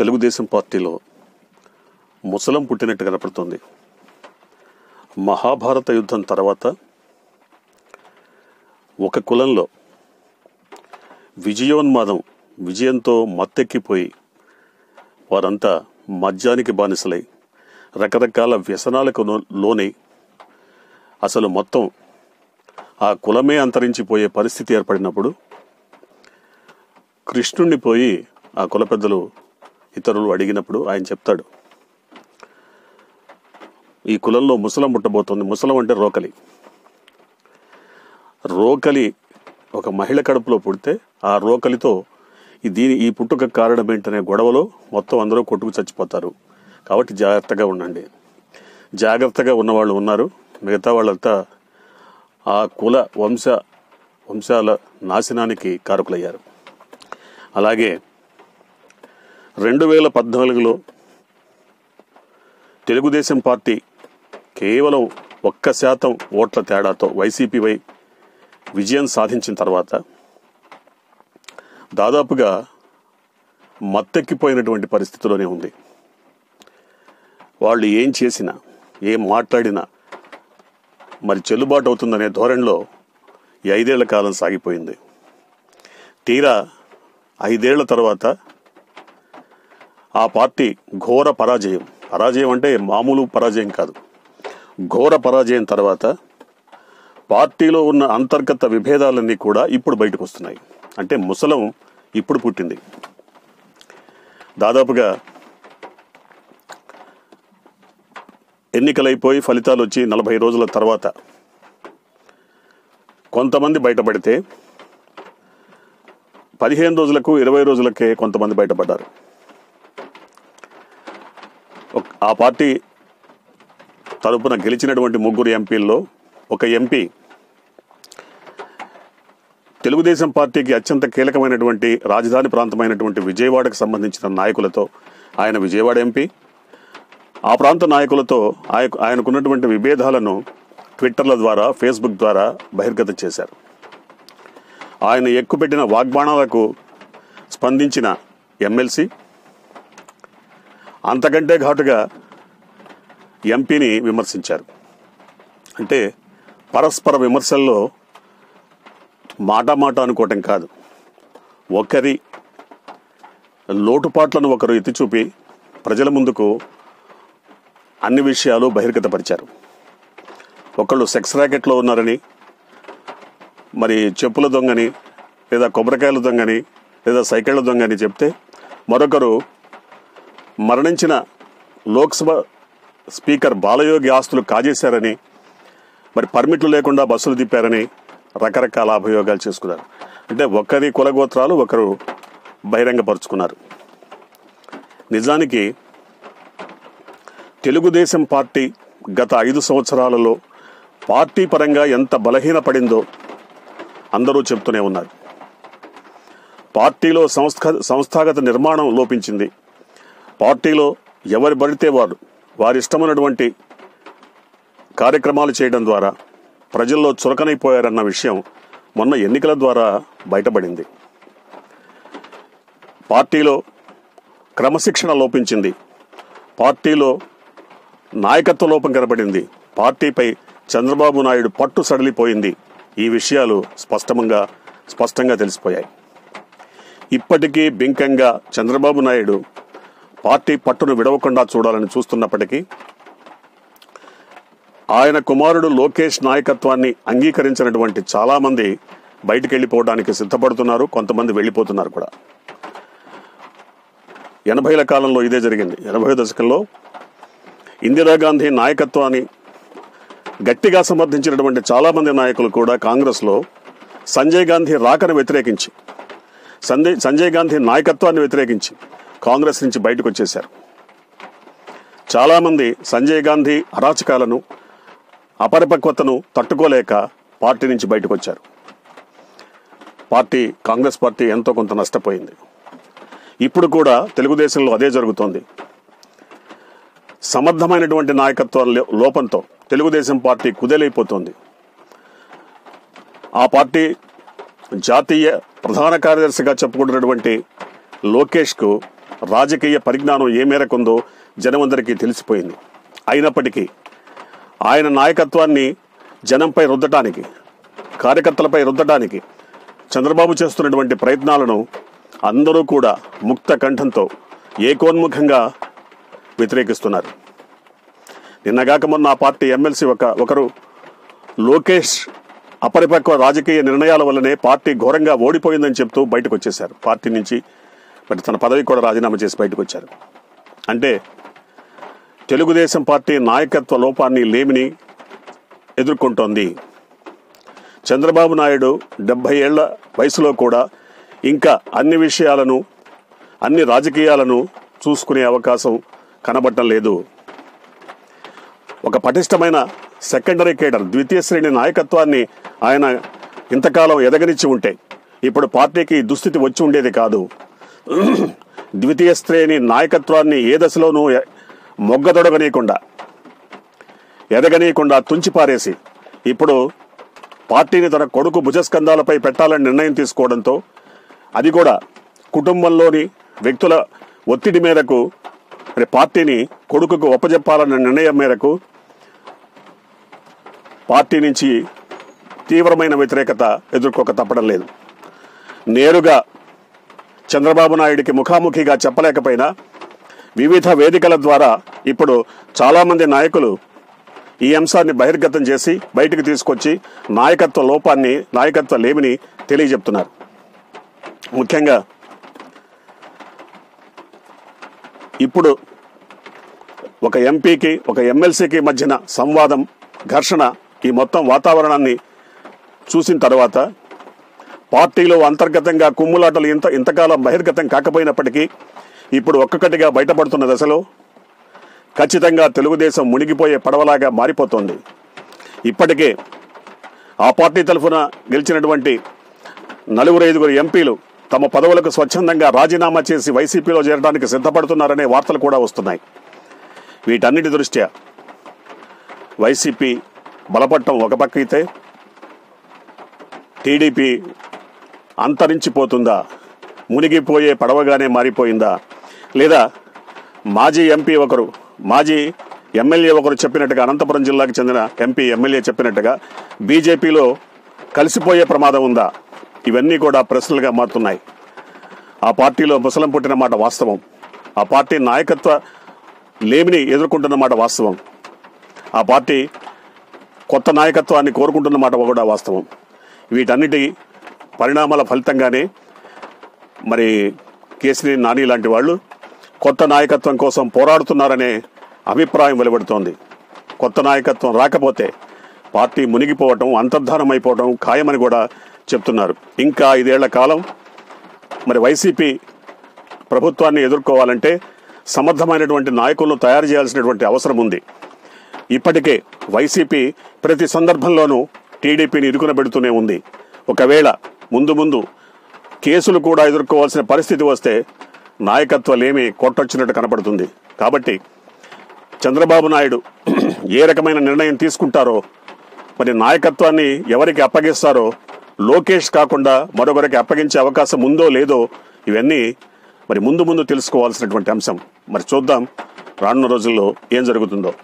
తెలుగుదేశం పార్టీలో ముసలం పుట్టినట్టు కనపడుతుంది. మహాభారత యుద్ధం తర్వాత ఒక కులంలో విజయోన్మాదం, విజయంతో మత్తెక్కిపోయి వారంతా మద్యానికి బానిసలై రకరకాల వ్యసనాలకు లోనై అసలు మొత్తం ఆ కులమే అంతరించిపోయే పరిస్థితి ఏర్పడినప్పుడు కృష్ణుణ్ణి పోయి ఆ కుల పెద్దలు ఇతరులు అడిగినప్పుడు ఆయన చెప్తాడు, ఈ కులంలో ముసలం పుట్టబోతుంది. ముసలం అంటే రోకలి. రోకలి ఒక మహిళ కడుపులో పుడితే ఆ రోకలితో ఈ పుట్టుక కారణం ఏంటనే గొడవలో మొత్తం అందరూ కొట్టుకు చచ్చిపోతారు. కాబట్టి జాగ్రత్తగా ఉండండి. జాగ్రత్తగా ఉన్నవాళ్ళు ఉన్నారు, మిగతా వాళ్ళంతా ఆ కుల వంశాల నాశనానికి కారకులయ్యారు. అలాగే 2014లో తెలుగుదేశం పార్టీ కేవలం 1% ఓట్ల తేడాతో వైసీపీపై విజయం సాధించిన తర్వాత దాదాపుగా మత్తెక్కిపోయినటువంటి పరిస్థితిలోనే ఉంది. వాళ్ళు ఏం చేసినా, ఏం మాట్లాడినా మరి చెల్లుబాటు అవుతుందనే ధోరణిలో 5 ఏళ్ల కాలం సాగిపోయింది. తీరా 5 ఏళ్ల తర్వాత ఆ పార్టీ ఘోర పరాజయం, పరాజయం అంటే మామూలు పరాజయం కాదు, ఘోర పరాజయం తర్వాత పార్టీలో ఉన్న అంతర్గత విభేదాలన్నీ కూడా ఇప్పుడు బయటకు వస్తున్నాయి. అంటే ముసలం ఇప్పుడు పుట్టింది. దాదాపుగా ఎన్నికలైపోయి ఫలితాలు వచ్చి 40 రోజుల తర్వాత కొంతమంది బయటపడితే 15 రోజులకు 20 రోజులకే కొంతమంది బయటపడ్డారు. ఆ పార్టీ తరపున గెలిచినటువంటి 3 ఎంపీల్లో ఒక ఎంపీ తెలుగుదేశం పార్టీకి అత్యంత కీలకమైనటువంటి రాజధాని ప్రాంతమైనటువంటి విజయవాడకు సంబంధించిన నాయకులతో, ఆయన విజయవాడ ఎంపీ, ఆ ప్రాంత నాయకులతో ఆయనకున్నటువంటి విభేదాలను ట్విట్టర్ల ద్వారా, ఫేస్బుక్ ద్వారా బహిర్గతం చేశారు. ఆయన ఎక్కుపెట్టిన వాగ్బాణాలకు స్పందించిన ఎమ్మెల్సీ, అంతకంటే ఘాటుగా ఎంపీని విమర్శించారు. అంటే పరస్పర విమర్శల్లో మాట అనుకోవటం కాదు, ఒకరి లోటుపాట్లను ఒకరు ఎత్తిచూపి ప్రజల ముందుకు అన్ని విషయాలు బహిర్గతపరిచారు. ఒకళ్ళు సెక్స్ ర్యాకెట్లో ఉన్నారని, మరి చెప్పుల దొంగని, లేదా కొబ్బరికాయల దొంగని, లేదా సైకిళ్ళ దొంగని చెప్తే, మరొకరు మరణించిన లోక్సభ స్పీకర్ బాలయోగి ఆస్తులు కాజేశారని, మరి పర్మిట్లు లేకుండా బస్సులు తిప్పారని రకరకాల అభియోగాలు చేసుకున్నారు. అంటే ఒకరి కులగోత్రాలు ఒకరు బహిరంగపరుచుకున్నారు. నిజానికి తెలుగుదేశం పార్టీ గత 5 సంవత్సరాలలో పార్టీ పరంగా ఎంత బలహీనపడిందో అందరూ చెప్తూనే ఉన్నారు. పార్టీలో సంస్థాగత నిర్మాణం లోపించింది. పార్టీలో ఎవరు పడితే వారు వారిష్టమైనటువంటి కార్యక్రమాలు చేయడం ద్వారా ప్రజల్లో చురకనైపోయారన్న విషయం మొన్న ఎన్నికల ద్వారా బయటపడింది. పార్టీలో క్రమశిక్షణ లోపించింది. పార్టీలో నాయకత్వ లోపం కనబడింది. పార్టీపై చంద్రబాబు నాయుడు పట్టు సడలిపోయింది. ఈ విషయాలు స్పష్టంగా తెలిసిపోయాయి. ఇప్పటికీ బింకంగా చంద్రబాబు నాయుడు పార్టీ పట్టును విడవకుండా చూడాలని చూస్తున్నప్పటికీ ఆయన కుమారుడు లోకేష్ నాయకత్వాన్ని అంగీకరించినటువంటి చాలామంది బయటికి వెళ్ళిపోవడానికి సిద్ధపడుతున్నారు. కొంతమంది వెళ్ళిపోతున్నారు కూడా. 80ల కాలంలో ఇదే జరిగింది. 80వ దశకంలో ఇందిరాగాంధీ నాయకత్వాన్ని గట్టిగా సమర్థించినటువంటి చాలామంది నాయకులు కూడా కాంగ్రెస్లో సంజయ్ గాంధీ రాకను వ్యతిరేకించి, సంజయ్ గాంధీ నాయకత్వాన్ని వ్యతిరేకించి కాంగ్రెస్ నుంచి బయటకు వచ్చేశారు. చాలామంది సంజయ్ గాంధీ అరాచకాలను, అపరిపక్వతను తట్టుకోలేక పార్టీ నుంచి బయటకు వచ్చారు. కాంగ్రెస్ పార్టీ ఎంతో కొంత నష్టపోయింది. ఇప్పుడు కూడా తెలుగుదేశంలో అదే జరుగుతోంది. సమర్థమైనటువంటి నాయకత్వ లోపంతో తెలుగుదేశం పార్టీ కుదేలైపోతుంది. ఆ పార్టీ జాతీయ ప్రధాన కార్యదర్శిగా చెప్పుకుంటున్నటువంటి లోకేష్కు రాజకీయ పరిజ్ఞానం ఏ మేరకు ఉందో జనమందరికీ తెలిసిపోయింది. అయినప్పటికీ ఆయన నాయకత్వాన్ని జనంపై రుద్దటానికి, కార్యకర్తలపై రుద్దటానికి చంద్రబాబు చేస్తున్నటువంటి ప్రయత్నాలను అందరూ కూడా ముక్త కంఠంతో ఏకోన్ముఖంగా వ్యతిరేకిస్తున్నారు. నిన్నగాక మొన్న ఆ పార్టీ ఎమ్మెల్సీ ఒకరు లోకేష్ అపరిపక్వ రాజకీయ నిర్ణయాల వల్లనే పార్టీ ఘోరంగా ఓడిపోయిందని చెప్తూ బయటకు వచ్చేశారు. పార్టీ నుంచి మరి తన పదవి కూడా రాజీనామా చేసి బయటకు వచ్చారు. అంటే తెలుగుదేశం పార్టీ నాయకత్వ లోపాన్ని, లేమిని ఎదుర్కొంటోంది. చంద్రబాబు నాయుడు 70 ఏళ్ల వయసులో కూడా ఇంకా అన్ని విషయాలను, అన్ని రాజకీయాలను చూసుకునే అవకాశం కనబడటం లేదు. ఒక పటిష్టమైన సెకండరీ కేడర్, ద్వితీయ శ్రేణి నాయకత్వాన్ని ఆయన ఇంతకాలం ఎదగనిచ్చి ఉంటే ఇప్పుడు పార్టీకి దుస్థితి వచ్చి ఉండేది కాదు. ద్వితీయ శ్రేణి నాయకత్వాన్ని ఏ దశలోనూ మొగ్గదొడగనీయకుండా, ఎదగనీయకుండా తుంచిపారేసి ఇప్పుడు పార్టీని తన కొడుకు భుజస్కంధాలపై పెట్టాలని నిర్ణయం తీసుకోవడంతో, అది కూడా కుటుంబంలోని వ్యక్తుల ఒత్తిడి మేరకు, మరి పార్టీని కొడుకుకు ఒప్పజెప్పాలన్న నిర్ణయం మేరకు పార్టీ నుంచి తీవ్రమైన వ్యతిరేకత ఎదుర్కోక తప్పడం లేదు. నేరుగా చంద్రబాబు నాయుడికి ముఖాముఖిగా చెప్పలేకపోయినా వివిధ వేదికల ద్వారా ఇప్పుడు చాలామంది నాయకులు ఈ అంశాన్ని బహిర్గతం చేసి బయటకు తీసుకొచ్చి నాయకత్వ లోపాన్ని, నాయకత్వ లేమిని తెలియజెప్తున్నారు. ముఖ్యంగా ఇప్పుడు ఒక ఎంపీకి, ఒక ఎమ్మెల్సీకి మధ్యన సంవాదం, ఘర్షణ, ఈ మొత్తం వాతావరణాన్ని చూసిన తర్వాత పార్టీలో అంతర్గతంగా కుమ్ములాటలు ఇంతకాలం బహిర్గతం కాకపోయినప్పటికీ ఇప్పుడు ఒక్కొక్కటిగా బయటపడుతున్న దశలో ఖచ్చితంగా తెలుగుదేశం మునిగిపోయే పడవలాగా మారిపోతోంది. ఇప్పటికే ఆ పార్టీ తరఫున గెలిచినటువంటి 4-5 ఎంపీలు తమ పదవులకు స్వచ్ఛందంగా రాజీనామా చేసి వైసీపీలో చేరడానికి సిద్ధపడుతున్నారనే వార్తలు కూడా వస్తున్నాయి. వీటన్నిటి దృష్ట్యా వైసీపీ బలపడటం ఒక పక్క అయితే, టీడీపీ అంతరించిపోతుందా, మునిగిపోయే పడవగానే మారిపోయిందా, లేదా మాజీ ఎంపీ ఒకరు, మాజీ ఎమ్మెల్యే ఒకరు చెప్పినట్టుగా, అనంతపురం జిల్లాకు చెందిన ఎమ్మెల్యే చెప్పినట్టుగా బీజేపీలో కలిసిపోయే ప్రమాదం ఉందా? ఇవన్నీ కూడా ప్రశ్నలుగా మారుతున్నాయి. ఆ పార్టీలో ముసలం పుట్టిన మాట వాస్తవం. ఆ పార్టీ నాయకత్వ లేమిని ఎదుర్కొంటున్న మాట వాస్తవం. ఆ పార్టీ కొత్త నాయకత్వాన్ని కోరుకుంటున్న మాట కూడా వాస్తవం. వీటన్నిటి పరిణామాల ఫలితంగానే మరి కేసీఆర్, నాని లాంటి వాళ్ళు కొత్త నాయకత్వం కోసం పోరాడుతున్నారనే అభిప్రాయం వెలువడుతోంది. కొత్త నాయకత్వం రాకపోతే పార్టీ మునిగిపోవటం, అంతర్ధానం అయిపోవటం ఖాయమని కూడా చెప్తున్నారు. ఇంకా 5 ఏళ్ల కాలం మరి వైసీపీ ప్రభుత్వాన్ని ఎదుర్కోవాలంటే సమర్థమైనటువంటి నాయకులను తయారు చేయాల్సినటువంటి అవసరం ఉంది. ఇప్పటికే వైసీపీ ప్రతి సందర్భంలోనూ టీడీపీని ఇరుకునబెడుతూనే ఉంది. ఒకవేళ ముందు కేసులు కూడా ఎదుర్కోవాల్సిన పరిస్థితి వస్తే నాయకత్వాలేమీ కొట్టొచ్చినట్టు కనపడుతుంది. కాబట్టి చంద్రబాబు నాయుడు ఏ రకమైన నిర్ణయం తీసుకుంటారో, మరి నాయకత్వాన్ని ఎవరికి అప్పగిస్తారో, లోకేష్ కాకుండా మరొకరికి అప్పగించే అవకాశం ఉందో లేదో, ఇవన్నీ మరి ముందు తెలుసుకోవాల్సినటువంటి అంశం. మరి చూద్దాం రానున్న రోజుల్లో ఏం జరుగుతుందో.